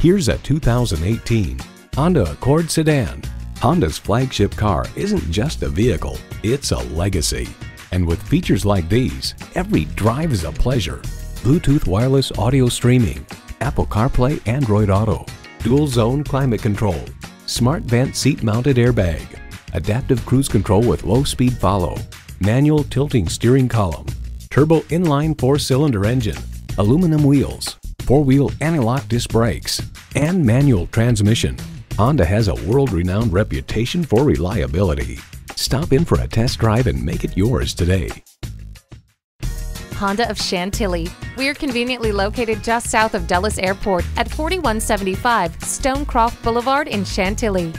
Here's a 2018 Honda Accord sedan. Honda's flagship car isn't just a vehicle, it's a legacy. And with features like these, every drive is a pleasure. Bluetooth wireless audio streaming, Apple CarPlay, Android Auto, dual zone climate control, smart vent seat mounted airbag, adaptive cruise control with low speed follow, manual tilting steering column, turbo inline 4-cylinder engine, aluminum wheels, 4-wheel anti-lock disc brakes, and manual transmission. Honda has a world-renowned reputation for reliability. Stop in for a test drive and make it yours today. Honda of Chantilly. We're conveniently located just south of Dulles Airport at 4175 Stonecroft Boulevard in Chantilly.